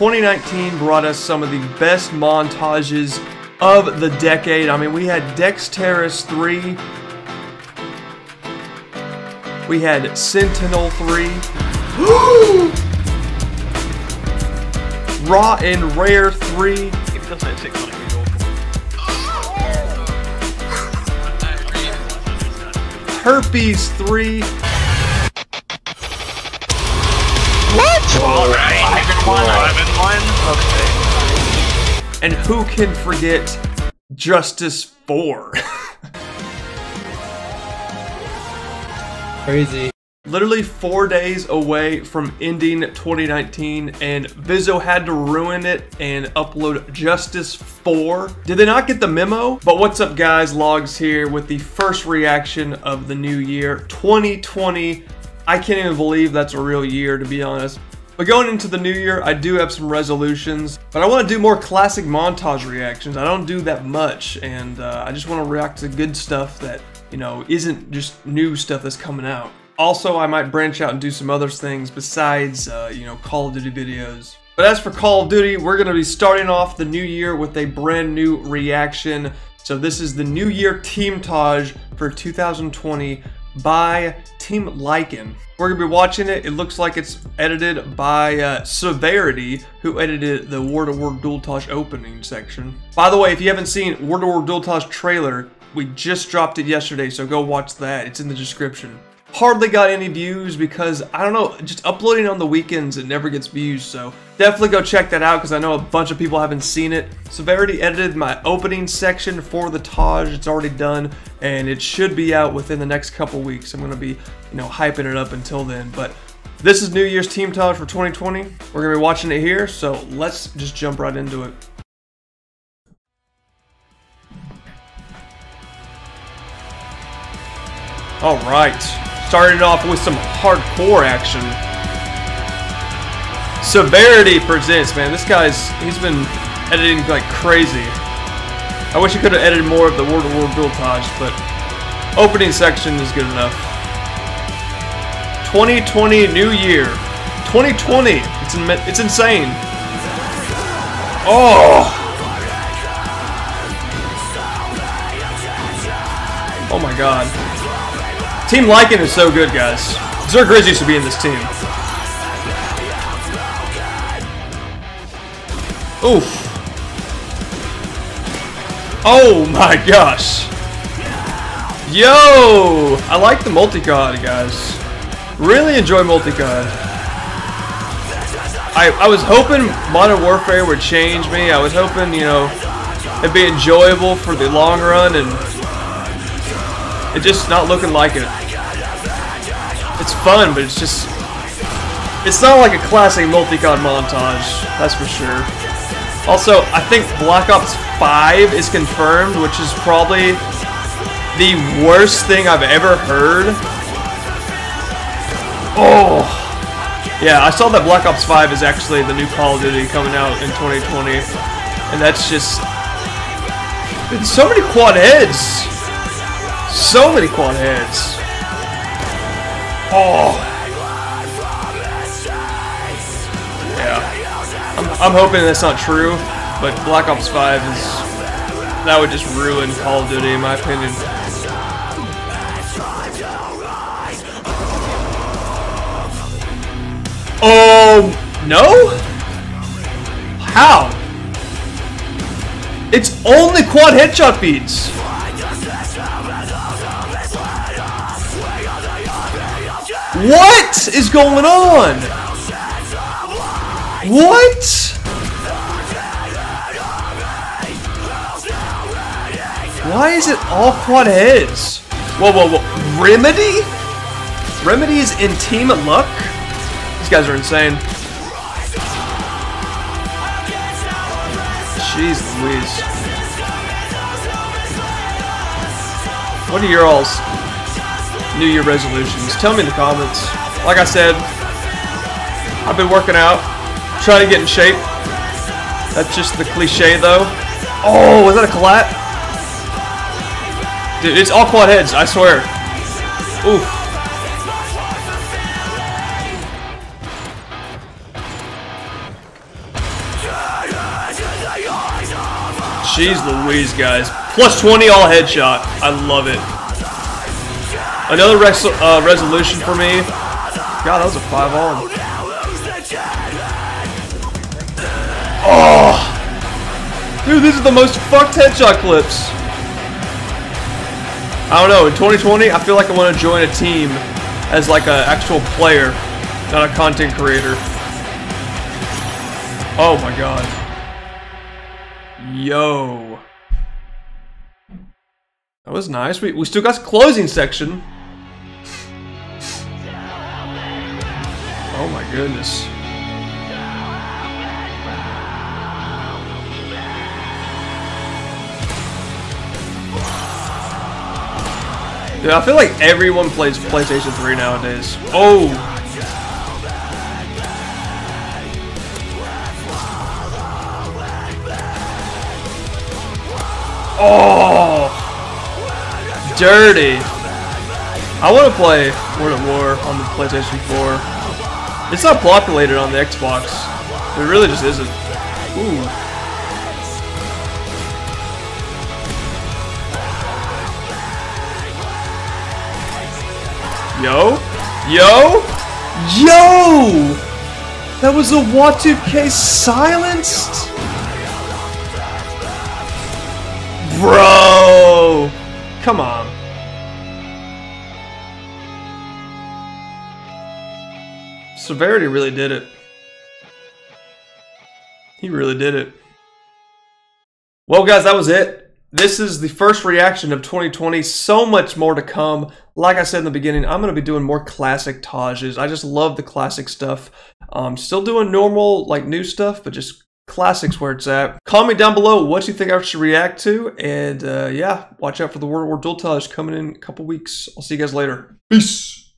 2019 brought us some of the best montages of the decade. I mean, we had Dexterous 3, we had Sentinel 3, Raw and Rare 3, Herpes 3. What? Alright, I've been one. Okay. And who can forget Justice 4? Crazy. Literally 4 days away from ending 2019, and Vizzo had to ruin it and upload Justice 4. Did they not get the memo? But what's up, guys? Logs here with the first reaction of the new year, 2020. I can't even believe that's a real year, to be honest. But going into the new year, I do have some resolutions, but I want to do more classic montage reactions. I don't do that much, and I just want to react to good stuff that, you know, isn't just new stuff that's coming out. Also, I might branch out and do some other things besides, you know, Call of Duty videos. But as for Call of Duty, we're going to be starting off the new year with a brand new reaction. So this is the New Year Team Taj for 2020 by Team Lycan. We're going to be watching it. It looks like it's edited by Severity, who edited the WaW Dualtage opening section. By the way, if you haven't seen WaW Dualtage trailer, we just dropped it yesterday, so go watch that. It's in the description. Hardly got any views because, I don't know, just uploading on the weekends, it never gets views, so definitely go check that out because I know a bunch of people haven't seen it. Severity edited my opening section for the Taj. It's already done, and it should be out within the next couple weeks. I'm going to be, you know, hyping it up until then, but this is New Year's Team Taj for 2020. We're going to be watching it here, so let's just jump right into it. All right. Started off with some hardcore action. Severity presents, man. This guy's, he's been editing like crazy. I wish he could have edited more of the WaW Dualtage, but opening section is good enough. 2020 New Year. 2020. It's insane. Oh. Oh my God. Team Lycan is so good, guys. Zergriz used to be in this team. Oof. Oh my gosh. Yo! I like the multi-god, guys. Really enjoy multi-god. I was hoping Modern Warfare would change me. I was hoping, you know, it'd be enjoyable for the long run, and it's just not looking like it. It's fun, but it's just... it's not like a classic multi-god montage, that's for sure. Also, I think Black Ops 5 is confirmed, which is probably the worst thing I've ever heard. Oh! Yeah, I saw that Black Ops 5 is actually the new Call of Duty coming out in 2020. And that's just... it's so many quad heads! So many quad heads. Oh. Yeah. I'm hoping that's not true, but Black Ops 5 is... that would just ruin Call of Duty, in my opinion. Oh, no? How? It's only quad headshot beats. What is going on? What? Why is it all quad heads? Whoa, whoa, whoa. Remedy? Remedy is in Team Luck? These guys are insane. Jeez Louise. What are your alls? New Year resolutions. Tell me in the comments. Like I said, I've been working out, trying to get in shape. That's just the cliche, though. Oh, was that a collab? Dude, it's all quad heads, I swear. Oof. Jeez Louise, guys. Plus 20 all headshot. I love it. Another resolution for me. God, that was a 5-all. Oh! Dude, these are the most fucked headshot clips. I don't know, in 2020, I feel like I want to join a team as like an actual player, not a content creator. Oh my god. Yo. That was nice. We still got closing section. Oh my goodness. Dude, I feel like everyone plays PlayStation 3 nowadays. Oh! Oh! Dirty! I want to play World at War on the PlayStation 4. It's not populated on the Xbox. It really just isn't. Ooh. Yo, yo, yo! That was a W2K silenced? Bro! Come on. Severity really did it. He really did it. Well, guys, that was it. This is the first reaction of 2020. So much more to come. Like I said in the beginning, I'm going to be doing more classic Tajes. I just love the classic stuff. Still doing normal, like, new stuff, but just classics where it's at. Comment down below what you think I should react to. And, yeah, watch out for the WaW Dualtage coming in a couple weeks. I'll see you guys later. Peace!